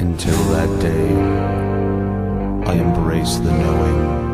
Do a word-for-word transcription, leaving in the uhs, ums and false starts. Until that day, I embrace the knowing.